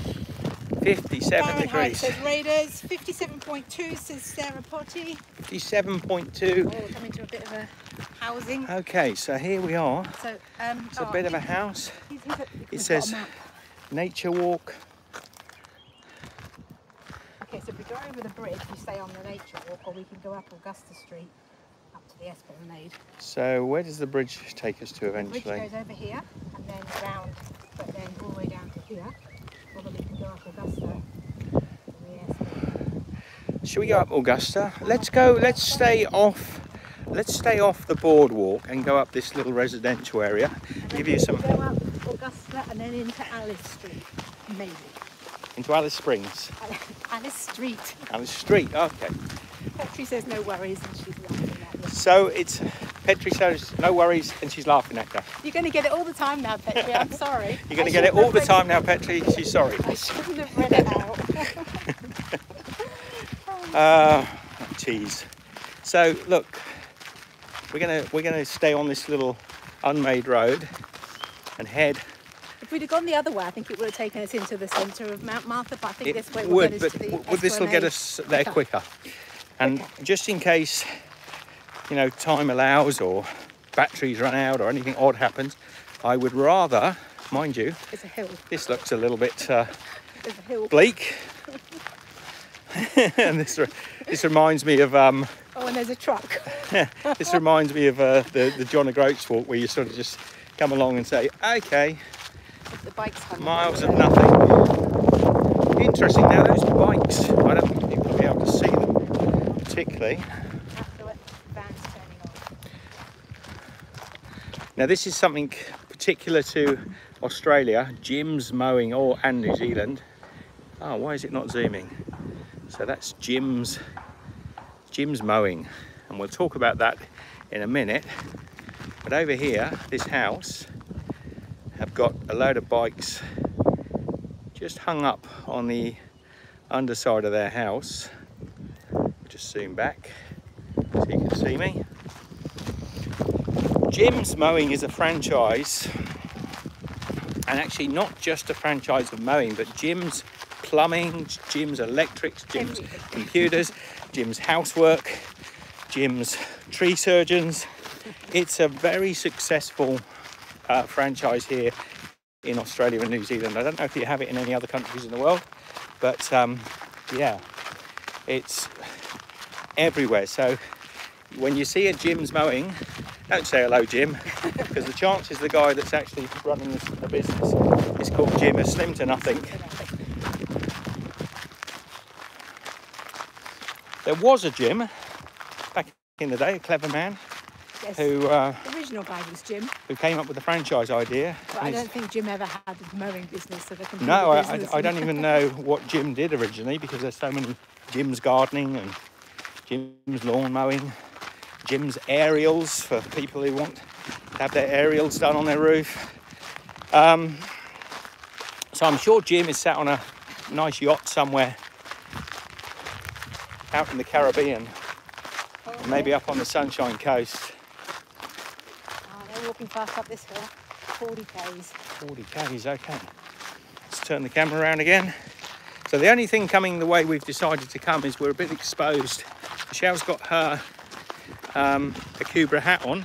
fifty-seven degrees. Says Raiders, fifty-seven point two says Sarah Potty. fifty-seven point two. Oh, we're coming to a bit of a housing. Okay, so here we are. So, um, it's oh, a bit of a house. He's, he's, he's, it says nature walk. Okay, so if we go over the bridge, we stay on the nature walk, or we can go up Augusta Street, up to the Esplanade. So where does the bridge take us to eventually? The bridge goes over here, and then round, but then all the way down to here, or then we can go up Augusta. Should we go up Augusta? Let's go, let's stay off, let's stay off the boardwalk and go up this little residential area. Give you some... Go up Augusta and then into Alice Street, maybe. Into Alice Springs. Alice Street. Alice Street, okay. Petri says no worries and she's laughing at you. So it's, Petri says no worries and she's laughing at you. You're going to get it all the time now, Petri, I'm sorry. You're going to get it all the time now, Petri, she's sorry. I shouldn't have read it out. uh, oh, geez. So look, we're going to we're going to stay on this little unmade road and head. If we'd have gone the other way, I think it would have taken us into the centre of Mount Martha, but I think it this way would get us to the Esplanade. This will get us there quicker. And okay. Just in case, you know, time allows or batteries run out or anything odd happens, I would rather, mind you, it's a hill. This looks a little bit uh, a hill. bleak. And this, this reminds me of... Um, oh, and there's a truck. This reminds me of uh, the, the John O'Groats walk where you sort of just come along and say, OK... The bikes miles of nothing. Interesting. Now those bikes, I don't think people will be able to see them particularly. Now this is something particular to Australia, Jim's Mowing, or and New Zealand. Oh, why is it not zooming? So that's Jim's Jim's Mowing, and we'll talk about that in a minute. But over here, this house. I've got a load of bikes just hung up on the underside of their house. Just zoom back so you can see me. Jim's Mowing is a franchise, and actually not just a franchise of mowing, but Jim's plumbing, Jim's electrics, Jim's computers, Jim's housework, Jim's tree surgeons. It's a very successful Uh, franchise here in Australia and New Zealand. I don't know if you have it in any other countries in the world, but um, yeah, it's everywhere. So when you see a Jim's Mowing, don't say hello Jim, because the chances the guy that's actually running the business is called Jim is slim to nothing. There was a Jim back in the day, a clever man. Yes. Who, uh, the original guy was Jim. Who came up with the franchise idea. But I don't think Jim ever had a mowing business. So the no, I, I, I don't even know what Jim did originally, because there's so many Jim's gardening and Jim's lawn mowing, Jim's aerials for people who want to have their aerials done on their roof. Um, So I'm sure Jim is sat on a nice yacht somewhere out in the Caribbean, oh, maybe up on the Sunshine Coast. Oh, they're walking fast up this hill, forty Ks. forty Ks, okay. Let's turn the camera around again. So the only thing coming the way we've decided to come is we're a bit exposed. Michelle's got her um, a Cobra hat on.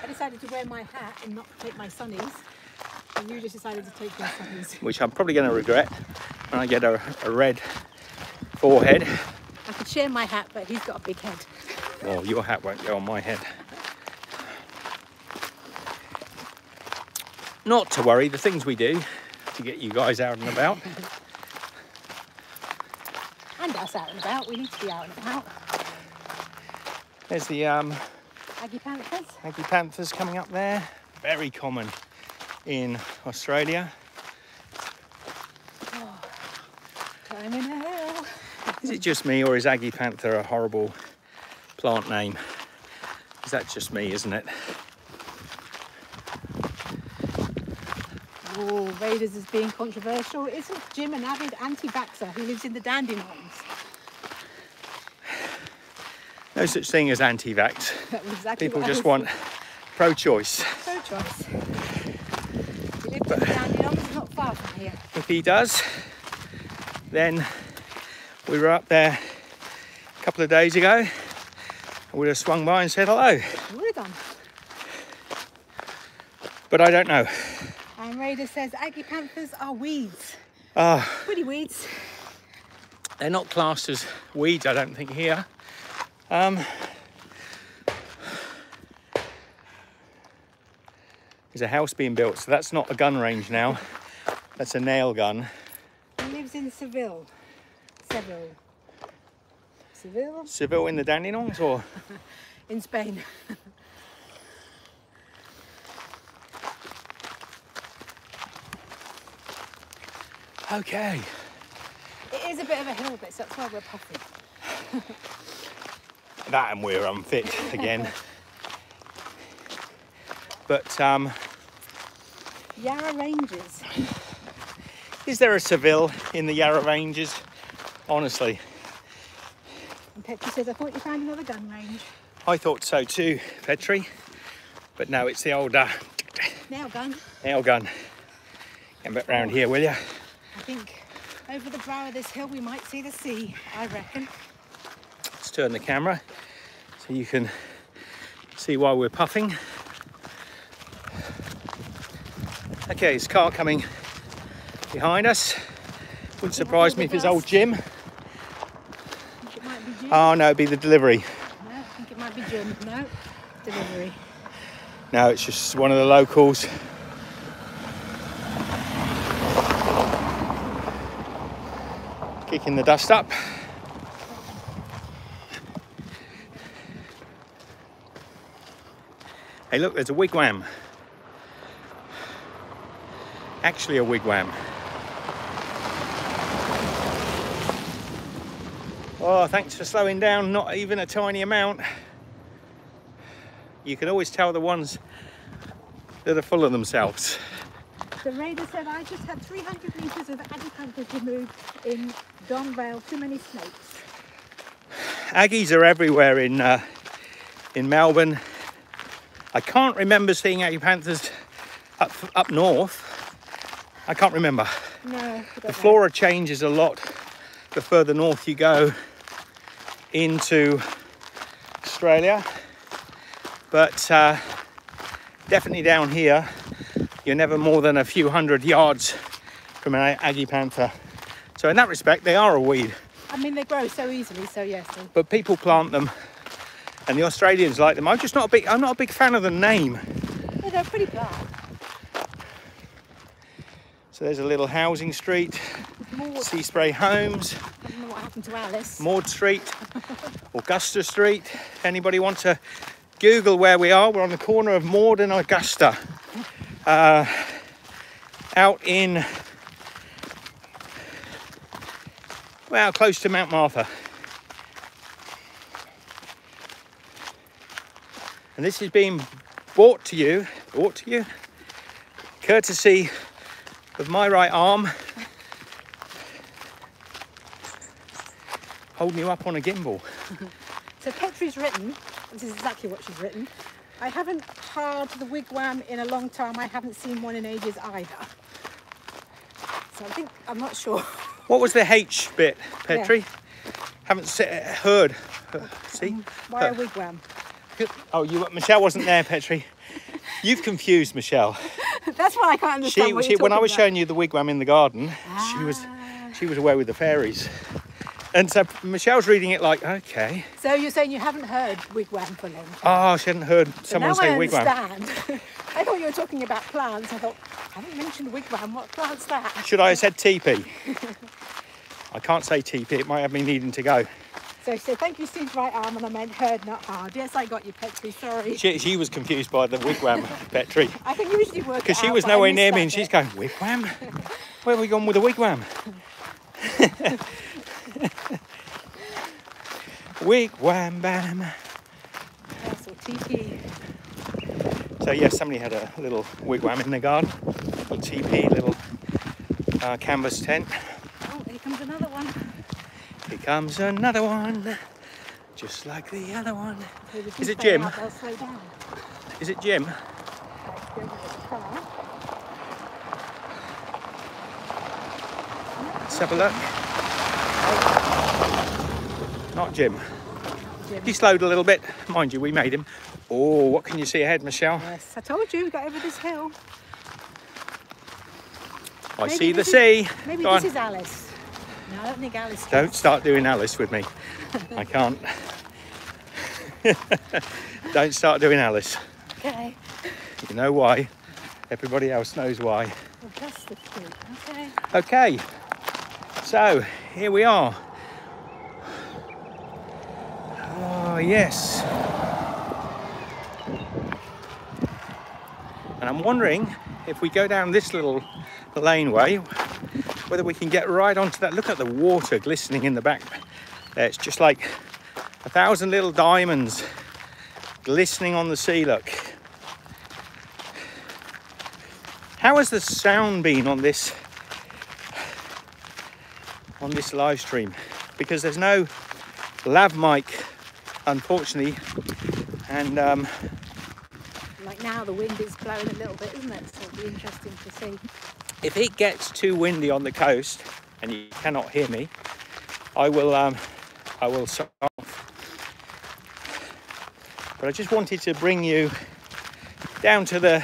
I decided to wear my hat and not take my sunnies. And you just decided to take your sunnies. Which I'm probably going to regret when I get a, a red forehead. I could share my hat, but he's got a big head. Well, your hat won't go on my head. Not to worry, the things we do to get you guys out and about. And us out and about, we need to be out and about. There's the um, Agapanthus. Agapanthus coming up there. Very common in Australia. Oh, climbing a hill. Is it just me, or is Agapantha a horrible plant name? Is that just me, isn't it? Oh, Raiders is being controversial. Isn't Jim an avid anti-vaxxer who lives in the Dandenongs? No such thing as anti-vax. Exactly. People just want pro-choice. Pro-choice. He lives in the Dandenongs, not far from here. If he does, then we were up there a couple of days ago and we would have swung by and said hello. We would have done. But I don't know. And Radar says Agapanthus are weeds. Ah, uh, pretty weeds. They're not classed as weeds, I don't think, here. Um, there's a house being built, so that's not a gun range now. That's a nail gun. He lives in Seville. Seville. Seville? Seville in the Dandenongs, or? In Spain. Okay. It is a bit of a hill, but so that's why we're puffing. That and we're unfit again. But um Yarra Ranges. Is there a Seville in the Yarra Ranges? Honestly. And Petri says, I thought you found another gun range. I thought so too, Petri. But no, it's the old uh, nail gun. Nail gun. Come back round here, will you? I think over the brow of this hill we might see the sea, I reckon. Turn the camera so you can see why we're puffing. Okay, his car coming behind us. Wouldn't surprise me if it's old Jim. It might be Jim. Oh no, it'd be the delivery. No, I think it might be Jim. No, delivery. No, it's just one of the locals. Kicking the dust up. Hey look, there's a wigwam. Actually a wigwam. Oh, thanks for slowing down, not even a tiny amount. You can always tell the ones that are full of themselves. The Raider said, I just had three hundred metres of agapanthus removed in Don Vale, too many snakes. Aggies are everywhere in, uh, in Melbourne. I can't remember seeing agapanthus up, up north. I can't remember. No. The flora changes a lot the further north you go into Australia. But uh, definitely down here, you're never more than a few hundred yards from an agapantha. So in that respect, they are a weed. I mean, they grow so easily, so yes. But people plant them. And the Australians like them. I'm just not a big. I'm not a big fan of the name. Yeah, they're pretty bad. So there's a little housing street. Sea Spray Homes. I don't know what happened to Alice. Maud Street, Augusta Street. Anybody want to Google where we are? We're on the corner of Maud and Augusta, uh, out in well, close to Mount Martha. And this is being brought to you, brought to you, courtesy with my right arm holding you up on a gimbal. So Petri's written, this is exactly what she's written, I haven't tarred the wigwam in a long time, I haven't seen one in ages either. So I think, I'm not sure. What was the H bit, Petri? Yeah. Haven't se heard, uh, see? Um, why heard. A wigwam? Oh, you, Michelle wasn't there, Petri. You've confused Michelle. That's what I can't understand. She, what she, when I was about. showing you the wigwam in the garden, ah. she was she was away with the fairies. And so Michelle's reading it like, okay. So you're saying you haven't heard wigwam for long? Oh, she hadn't heard someone so say I wigwam. Understand. I thought you were talking about plants. I thought, I haven't mentioned wigwam, what plant's that? Should I have said teepee? I can't say teepee, it might have me needing to go. So she said, thank you, Steve's right arm, and I meant heard, not hard. Yes, I got you, Petri, sorry. She, she was confused by the wigwam, Petri. I can usually work it out. Because she was nowhere near me, and she's going, wigwam? Where have we gone with the wigwam? Wigwam bam. Yes, or teepee. So yes, somebody had a little wigwam in the garden. A little teepee, little uh, canvas tent. Oh, here comes another one. Here comes another one. Just like the other one. So Is it Jim? Out, slow down. Is it Jim? Let's have a look. Not Jim. Jim. He slowed a little bit. Mind you, we made him. Oh, what can you see ahead, Michelle? Yes, I told you, we got over this hill. I maybe see the sea. Is, maybe Go this on. is Alice. No, I don't think Alice can. Don't start doing Alice with me. I can't. Don't start doing Alice. Okay. You know why. Everybody else knows why. Well, that's the truth. Okay. Okay. So, here we are. Oh, yes. And I'm wondering if we go down this little laneway, whether we can get right onto that. Look at the water glistening in the back. It's just like a thousand little diamonds glistening on the sea, look. How has the sound been on this, on this live stream? Because there's no lav mic, unfortunately, and um like now the wind is blowing a little bit, isn't it? So it'll be interesting to see. If it gets too windy on the coast and you cannot hear me, I will um I will sign off. But I just wanted to bring you down to the,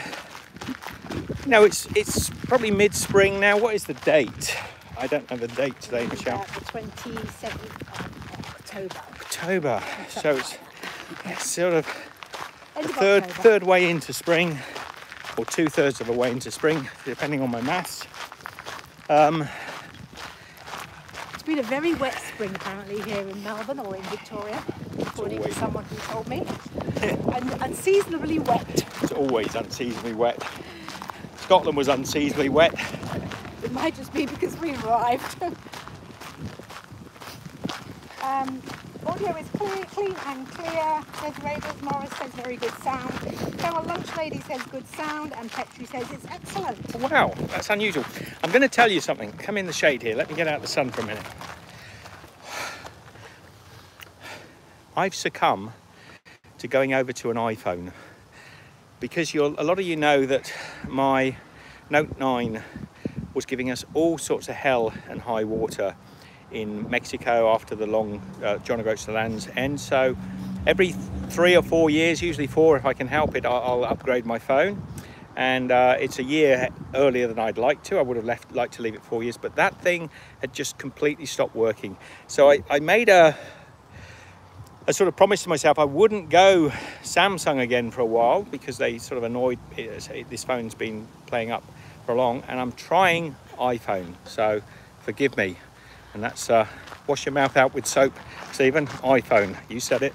you know, it's it's probably mid-spring now. What is the date? I don't know the date today, Michelle. Uh, the twenty-seventh of October. October. So it's, it's sort of the third, third way into spring, or two thirds of a way into spring, depending on my maths. Um, it's been a very wet spring apparently here in Melbourne, or in Victoria, according to someone who told me. And unseasonably wet. It's always unseasonably wet. Scotland was unseasonably wet. It might just be because we arrived. um, audio is clear, clean and clear, says Radar. Morris says very good sound. Our lunch lady says good sound, and Petri says it's excellent. Wow, that's unusual. I'm going to tell you something. Come in the shade here. Let me get out the sun for a minute. I've succumbed to going over to an iPhone because you're, a lot of you know that my Note nine was giving us all sorts of hell and high water in Mexico after the long uh, John O'Groats to Land's End. So every three or four years, usually four if I can help it, I'll, I'll upgrade my phone. And uh, it's a year earlier than I'd like to. I would have left, liked to leave it four years, but that thing had just completely stopped working. So I, I made a, a sort of promise to myself I wouldn't go Samsung again for a while because they sort of annoyed me. This phone's been playing up for long, and I'm trying iPhone, so forgive me. And that's uh, wash your mouth out with soap, Stephen. iPhone, you said it.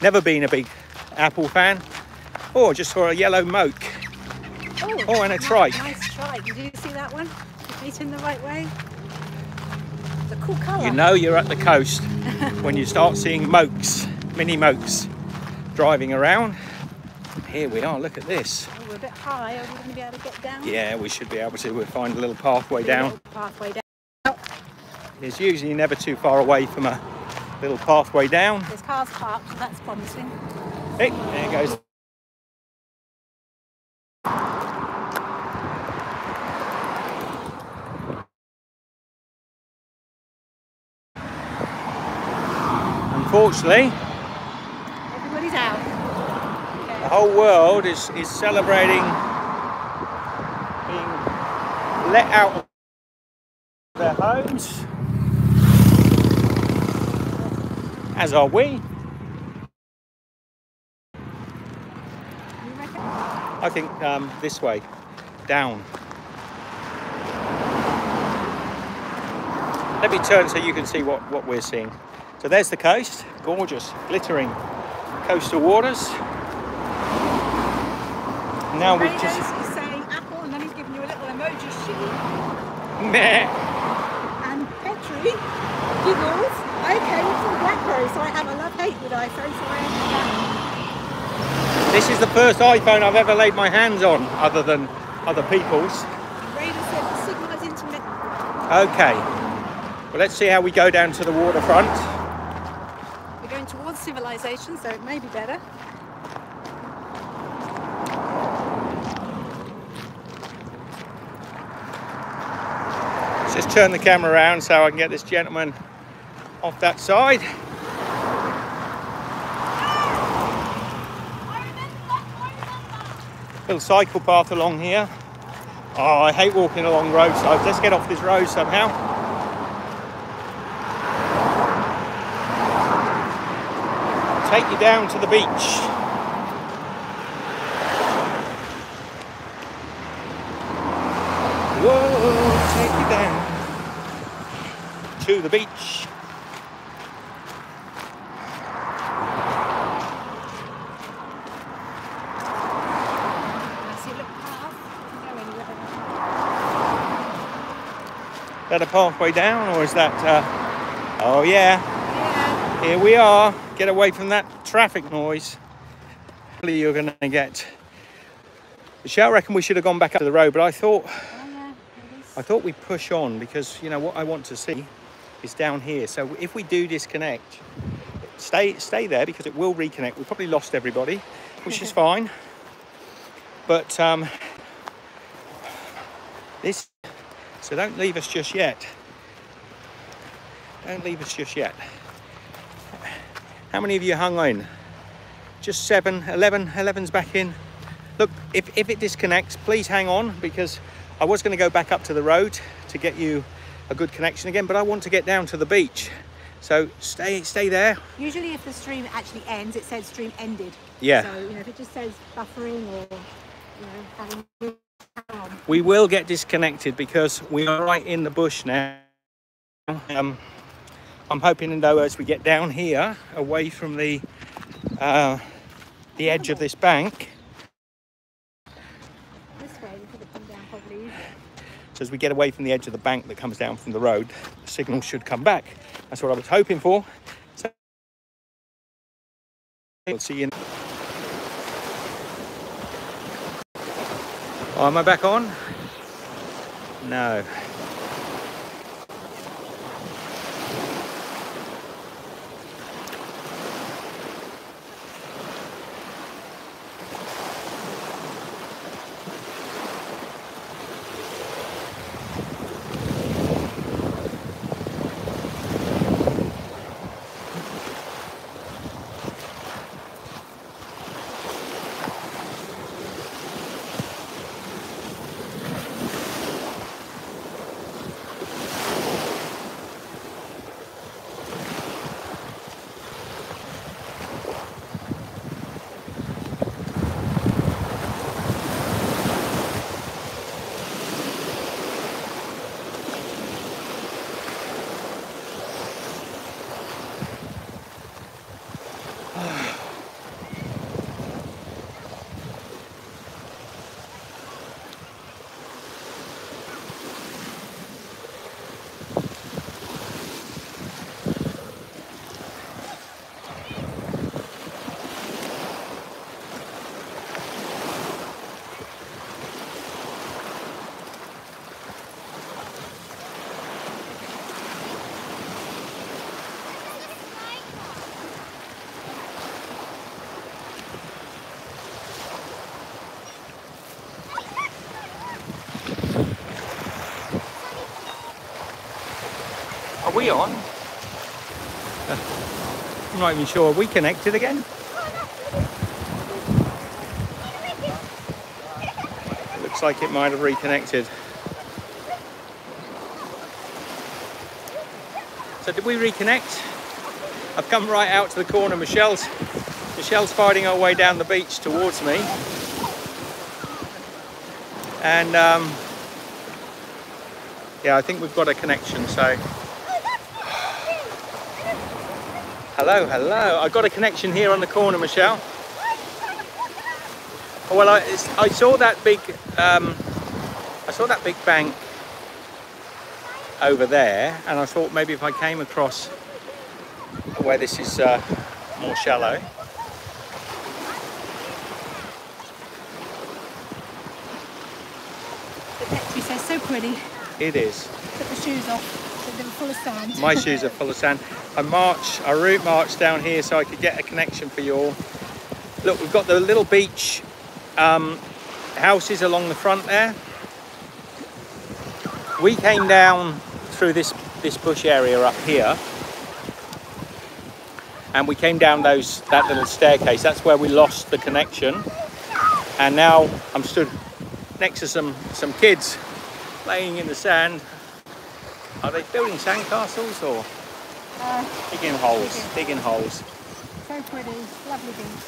Never been a big Apple fan. Oh, just saw a yellow moke. Ooh, oh, and a trike. Nice trike. Did you see that one? Eating the right way. It's a cool colour. You know you're at the coast when you start seeing mokes, mini mokes, driving around. Here we are, look at this. Oh, we're a bit high. Are we going to be able to get down? Yeah, we should be able to. We'll find a little pathway down. A little pathway down. It's usually never too far away from a little pathway down. There's cars parked, so that's promising. Hey, there it goes. Unfortunately, everybody's out. Okay. The whole world is, is celebrating being let out of their homes, as are we. I think um, this way, down. Let me turn so you can see what, what we're seeing. So there's the coast, gorgeous, glittering coastal waters. Now we've just... He's saying apple and then he's giving you a little emoji sheet. Meh. And Petri giggles, I came from BlackBerry, so I have a love-hate with iPhone, so I am. This is the first iPhone I've ever laid my hands on, other than other people's. Radar said the signal is intermittent. Okay. Well, let's see how we go down to the waterfront. Towards civilization, so it may be better. Let's just turn the camera around so I can get this gentleman off that side. Little cycle path along here. Oh, I hate walking along roadsides. Let's get off this road somehow. Take you down to the beach. Whoa, take you down to the beach. Is that a pathway down, or is that? Uh... Oh yeah. yeah. Here we are. Get away from that traffic noise. Hopefully you're going to get. Michelle, I reckon we should have gone back up to the road, but I thought, oh, yeah, I thought we'd push on because you know what I want to see is down here. So if we do disconnect, stay stay there because it will reconnect. We probably lost everybody, which is fine. But um, this, so don't leave us just yet. Don't leave us just yet. How many of you hung on? Just seven, eleven, eleven's back in. Look, if, if it disconnects, please hang on because I was gonna go back up to the road to get you a good connection again, but I want to get down to the beach. So stay stay there. Usually if the stream actually ends, it says stream ended. Yeah. So you know, if it just says buffering or you know, having to hang on. We will get disconnected because we are right in the bush now. Um, I'm hoping, though, as we get down here, away from the uh, the edge of this bank. This way, we could have come down probably. So as we get away from the edge of the bank that comes down from the road, the signal should come back. That's what I was hoping for. So we'll see you. Oh, am I back on? No. Are we on? I'm not even sure. Are we connected again? It looks like it might have reconnected. So did we reconnect? I've come right out to the corner. Michelle's, Michelle's fighting her way down the beach towards me. And um, yeah, I think we've got a connection, so. Hello, hello. I've got a connection here on the corner, Michelle. Oh, well, I, I saw that big, um, I saw that big bank over there, and I thought maybe if I came across where this is uh, more shallow. The Petri says so pretty. It is. Put the shoes off, so they were full of sand. My shoes are full of sand. I march, I route march down here so I could get a connection for you all. Look, we've got the little beach um, houses along the front there. We came down through this, this bush area up here, and we came down those that little staircase. That's where we lost the connection. And now I'm stood next to some, some kids playing in the sand. Are they building sandcastles or uh, digging holes? Digging. digging holes. So pretty, lovely beach.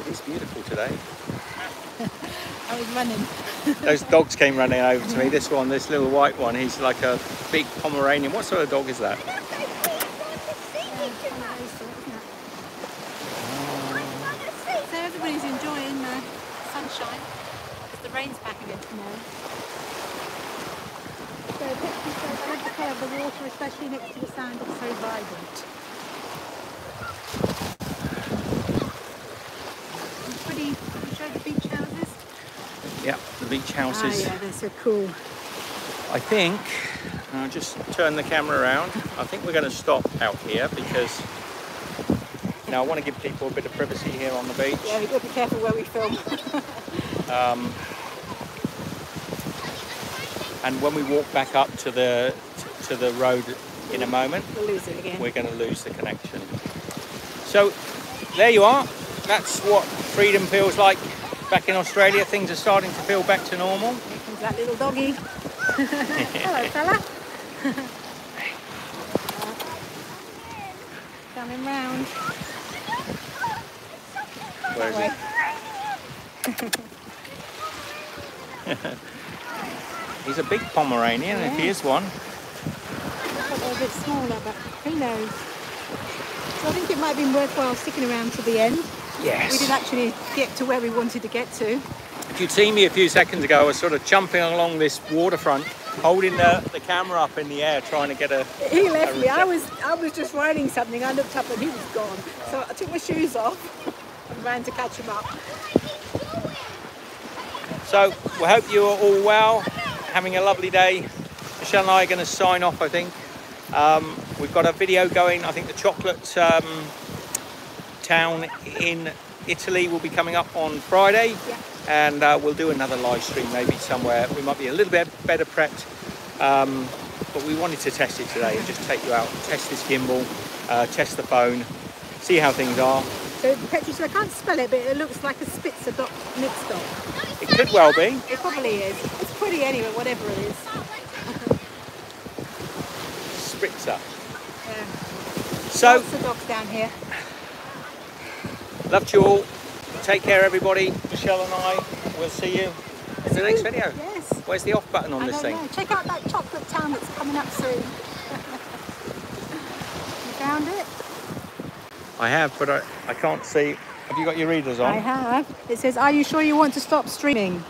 It is beautiful today. I was running. Those dogs came running over to me. This one, this little white one, he's like a big Pomeranian. What sort of dog is that? So everybody's enjoying the sunshine. The rain's back again tomorrow. So I love the colour of the water, especially next to the sand. It's so vibrant. Yeah, the beach houses. Oh yeah, they're so cool. I think, I'll just turn the camera around. I think we're going to stop out here because now I want to give people a bit of privacy here on the beach. Yeah, we've got to be careful where we film. um, and when we walk back up to the to the road in a moment, we'll lose it again. We're going to lose the connection. So there you are. That's what freedom feels like. Back in Australia, things are starting to feel back to normal. Here comes that little doggy. Hello, fella. Coming round. Where is he? He's a big Pomeranian, yeah. If he is one. I thought they were a bit smaller, but who knows? So I think it might have been worthwhile sticking around to the end. Yes. We did actually get to where we wanted to get to. If you'd seen me a few seconds ago, I was sort of jumping along this waterfront, holding the, the camera up in the air, trying to get a... He left a me. I was, I was just riding something. I looked up and he was gone. So I took my shoes off and ran to catch him up. So we hope you are all well, having a lovely day. Michelle and I are going to sign off, I think. Um, we've got a video going. I think the chocolate... Um, town in Italy will be coming up on Friday, yeah. and uh, we'll do another live stream maybe somewhere. We might be a little bit better prepped, um, but we wanted to test it today and just take you out, test this gimbal, uh, test the phone, see how things are. So Petri, so I can't spell it, but it looks like a Spitzer dot mixed up. It could well be. It probably is. It's pretty anyway, whatever it is. Spitzer. Yeah. So lots of dogs down here. Love you all. Take care, everybody. Michelle and I will see you in the next video. Yes. Where's the off button on I this thing? Know. Check out that chocolate town that's coming up soon. You found it? I have, but I, I can't see. Have you got your readers on? I have. It says, are you sure you want to stop streaming?